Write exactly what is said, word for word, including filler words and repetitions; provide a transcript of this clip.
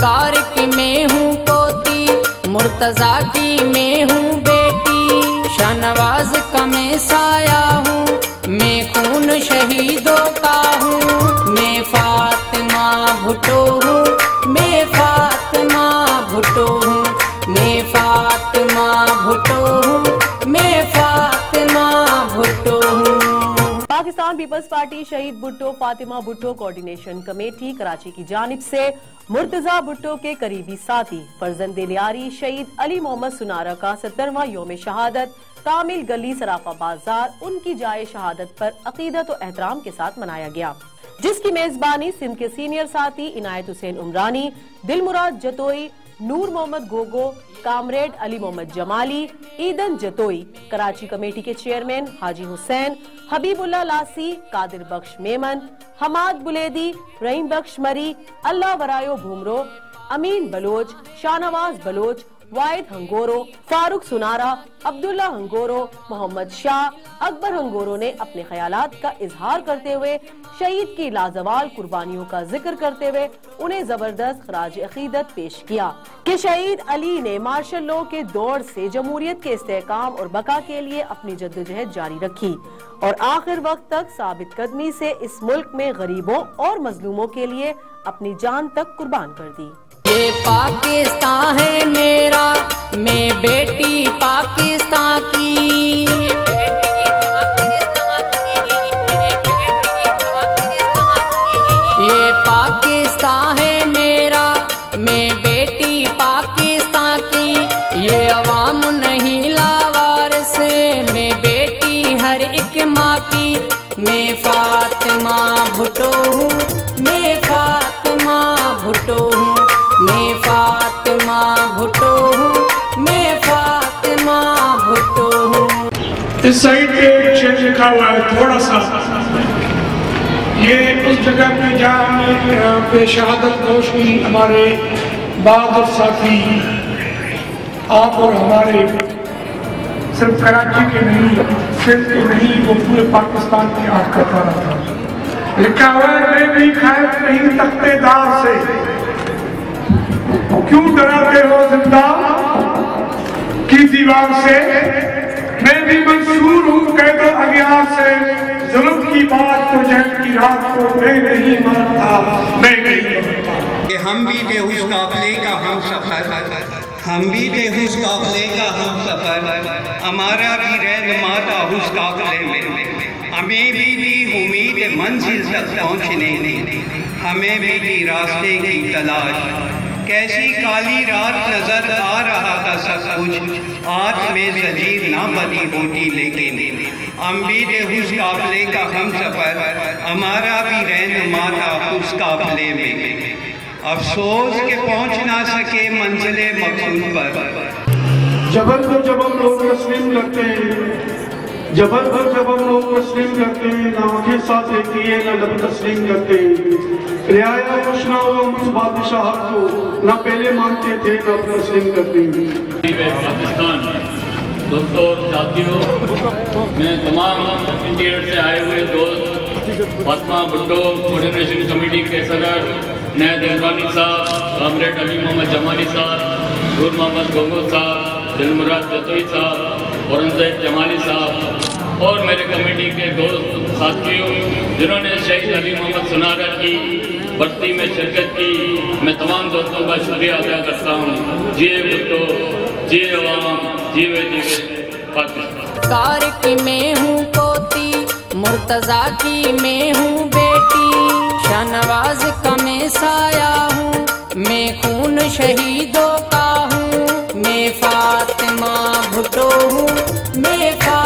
सरकार की मैं हूँ पोती, मुर्तजा की मैं हूँ बेटी, शाहनवाज का मैं साया हूँ, मैं खून शहीदों का हूँ। मैं फातिमा भुट्टो हूँ, मैं फातिमा भुट्टो हूँ, मैं फातिमा भुट्टो हूँ, मैं फातिमा भुट्टो हूँ। Pakistan peoples party Shaheed Bhutto Fatima Bhutto coordination committee Karachi की जानिब से मुर्तजा भुट्टो के करीबी साथी फरजंदे लियारी शहीद अली मोहम्मद सुनारा का सत्तरवां योम शहादत कामिल गली सराफा बाजार उनकी जाए शहादत पर अकीदत और एहतराम के साथ मनाया गया, जिसकी मेजबानी सिंध के सीनियर साथी इनायत हुसैन उमरानी, दिल मुराद जतोई, नूर मोहम्मद गोगो, कामरेड अली मोहम्मद जमाली, ईदन जतोई, कराची कमेटी के चेयरमैन हाजी हुसैन हबीबुल्ला, लासी कादिर बख्श, मेमन हमाद बुलेदी, रहीम बख्श मरी, अल्लाह वरायो भोमरो, अमीन बलोच, शाहनवाज बलोच, वायद हंगोरो, फारूक सुनारा, अब्दुल्ला हंगोरो, मोहम्मद शाह अकबर हंगोरो ने अपने ख्यालात का इजहार करते हुए शहीद की लाजवाल कुर्बानियों का जिक्र करते हुए उन्हें जबरदस्त खराज अकीदत पेश किया कि शहीद अली ने मार्शल लॉ के दौर से जमहूरियत के इस्तेहकाम और बका के लिए अपनी जद्दोजहद जारी रखी और आखिर वक्त तक साबित कदमी से इस मुल्क में गरीबों और मजलूमों के लिए अपनी जान तक कुर्बान कर दी। ये पाकिस्तान है मेरा, मैं बेटी पाकिस्तान की, ये पाकिस्तान है मेरा, मैं बेटी पाकिस्तान की, ये अवाम नहीं लावारिस, मैं बेटी हर एक माँ की। मैं फातिमा भुट्टो हूँ, मैं फातिमा भुट्टो हूँ, मैं फातिमा भुट्टो हूँ, मैं फातिमा भुट्टो हूँ। इस साइड पे एक शेर लिखा हुआ है थोड़ा सा, ये उस जगह पे जहाँ पे शहादत नोश हुई हमारे बहादुर साथी आप और हमारे सिर्फ कराची के नहीं, सिर्फ के नहीं, वो पूरे पाकिस्तान की याद करता रहा था। लिखा हुआ है मैं भी खैफ नहीं तख्तेदार से, क्यों डराते हो जिंदा की दीवार से, मैं भी मंसूर हूँ कैद अज्ञान से, जुल्म की बात तो जंग की रात को मैं नहीं मानता, मैं नहीं। हम भी बेहूस काफले का हम सफर, हम भी बेहूस काफले का हम सफर, हमारा भी रहनुमा था उस काफले में, हमें भी दी उम्मीद मंजिल तक पहुँचने, हमें भी दी रास्ते की तलाश, कैसी काली रात नजर आ रहा था सब कुछ, आज में जंजीर ना बनी होती, लेकिन हम भी बेहूस काफले का हम सफर, हमारा भी रहनुमा था उस काफले में, अफसोस के पहुंच ना सके मंजिले मकसूद पर। जबल को जब हम लोग तस्लीम करते हैं, जबल को जब हम लोग तस्लीम करते हैं, ना आंखें साथ लेती है ना लब तस्लीम करते हैं, रियाया खुश ना हुआ मुझ बादशाह को, ना पहले मानते थे ना तस्लीम करते हैं। पाकिस्तान दोस्तों साथियों, मैं तमाम इंडिया से आए हुए दोस्त फातिमा भुट्टो कोऑर्डिनेशन कमेटी के सदर इनायत हुसैन साहब, कॉमरेड अली मोहम्मद जमाली साहब, नूर मोहम्मद गोगो साहब, दिल मुराद जतोई साहब, औरंगजेब जमाली साहब और मेरे कमेटी के दोस्त साथियों जिन्होंने शहीद अली मोहम्मद सुनारा की बर्ती में शिरकत की, मैं तमाम दोस्तों का शुक्रिया अदा करता हूँ। जिए भुट्टो, जिए अवाम, जीवे जीवे पाकिस्तान। की मैं हूँ पोती, मुर्तजा की मैं हूँ बेटी, शाहनवाज का मैं साया हूँ, मैं खून शहीदों का हूँ, मैं फातिमा भुट्टो हूँ, मैं